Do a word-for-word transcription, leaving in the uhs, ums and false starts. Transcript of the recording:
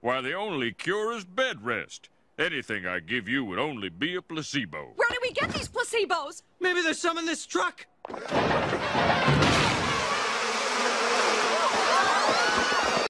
Why, the only cure is bed rest. Anything I give you would only be a placebo. Where do we get these placebos? Maybe there's some in this truck.